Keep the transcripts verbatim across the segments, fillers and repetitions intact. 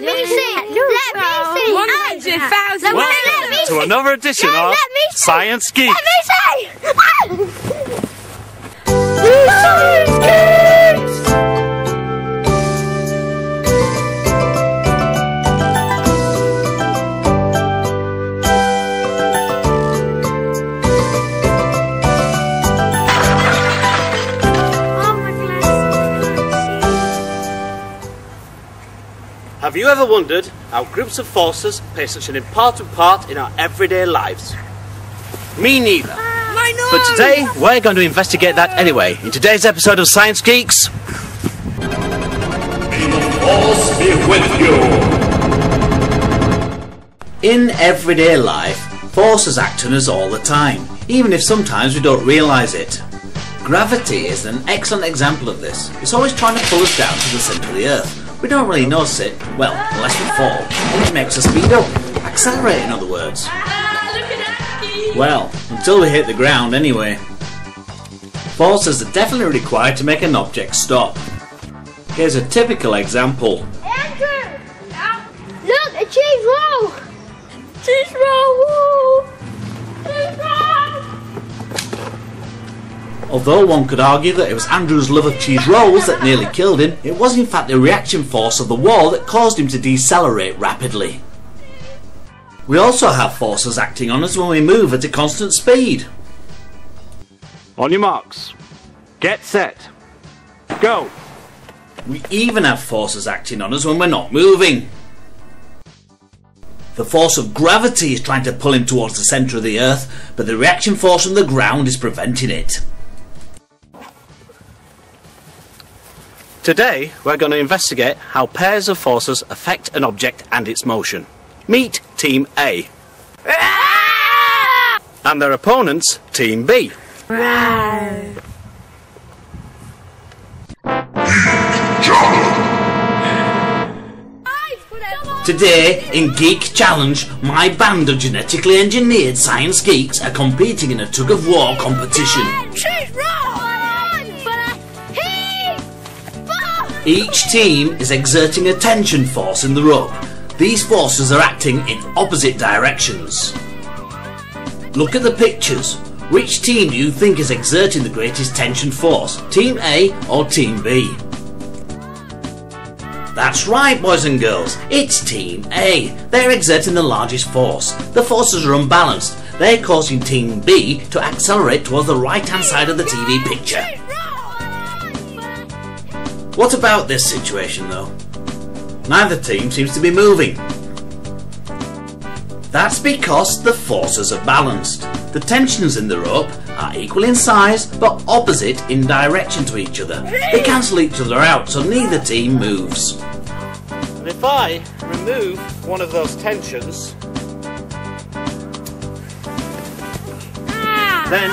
Let me sing. Let me sing. one hundred thousand. Welcome to another edition of Science Geeks. Let me sing. Science Geeks. Have you ever wondered how groups of forces play such an important part in our everyday lives? Me neither. Ah, but today we're going to investigate that anyway in today's episode of Science Geeks. May the force be with you. In everyday life, forces act on us all the time, even if sometimes we don't realise it. Gravity is an excellent example of this. It's always trying to pull us down to the centre of the earth. We don't really notice it, well, unless we fall, and it makes us speed up, accelerate in other words. Well, until we hit the ground anyway. Forces are definitely required to make an object stop. Here's a typical example. Andrew! Look, a cheese roll! Cheese roll! Cheese roll! Although one could argue that it was Andrew's love of cheese rolls that nearly killed him, it was in fact the reaction force of the wall that caused him to decelerate rapidly. We also have forces acting on us when we move at a constant speed. On your marks, get set, go! We even have forces acting on us when we're not moving. The force of gravity is trying to pull him towards the centre of the earth, but the reaction force from the ground is preventing it. Today we're going to investigate how pairs of forces affect an object and its motion. Meet Team A and their opponents Team B. Today, in Geek Challenge, my band of genetically engineered science geeks are competing in a tug-of-war competition. Each team is exerting a tension force in the rope. These forces are acting in opposite directions. Look at the pictures. Which team do you think is exerting the greatest tension force? Team A or Team B? That's right, boys and girls, it's Team A. They're exerting the largest force. The forces are unbalanced. They're causing Team B to accelerate towards the right-hand side of the T V picture. What about this situation, though? Neither team seems to be moving. That's because the forces are balanced. The tensions in the rope are equal in size, but opposite in direction to each other. They cancel each other out, so neither team moves. And if I remove one of those tensions, then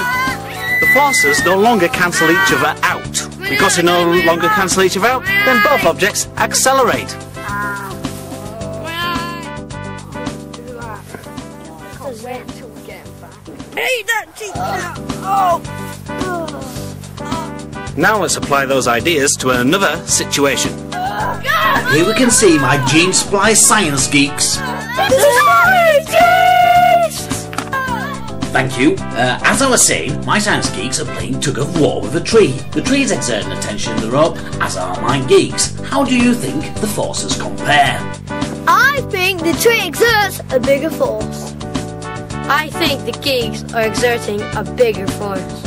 the forces no longer cancel each other out. Because they no longer cancel each other out, then both objects accelerate. Now let's apply those ideas to another situation. Here we can see my Gene Splice Science Geeks. Science Geeks! Thank you. Uh, as I was saying, my Science Geeks are playing tug of war with a tree. The tree is exerting a tension in the rope, as are my geeks. How do you think the forces compare? I think the tree exerts a bigger force. I think the geeks are exerting a bigger force.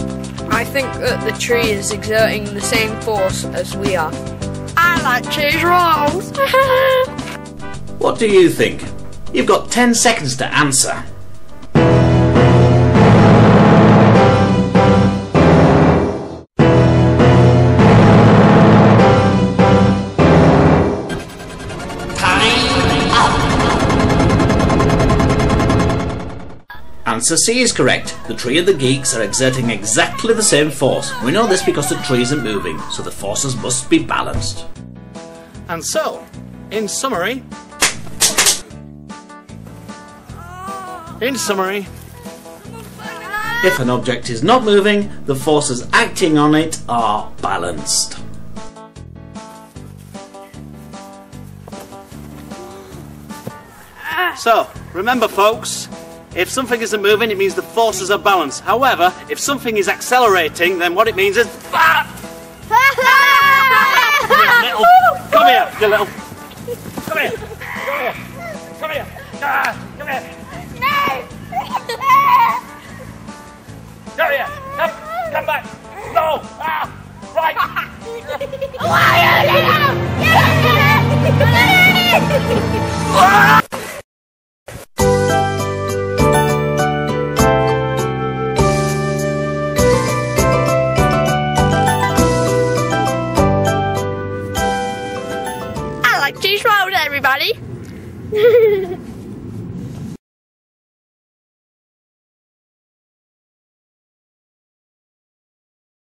I think that the tree is exerting the same force as we are. I like cheese rolls! What do you think? You've got ten seconds to answer. Answer C is correct. The tree and the geeks are exerting exactly the same force. We know this because the tree isn't moving, so the forces must be balanced. And so, in summary... In summary... If an object is not moving, the forces acting on it are balanced. So, remember folks, if something isn't moving, it means the forces are balanced. However, if something is accelerating, then what it means is... Ah! Little... Come here, you little... Come here! Come here! Come here! Ah, come here! No! Come here! Come, come back! No! Ah! Right! Why are you down? Get up! Get up!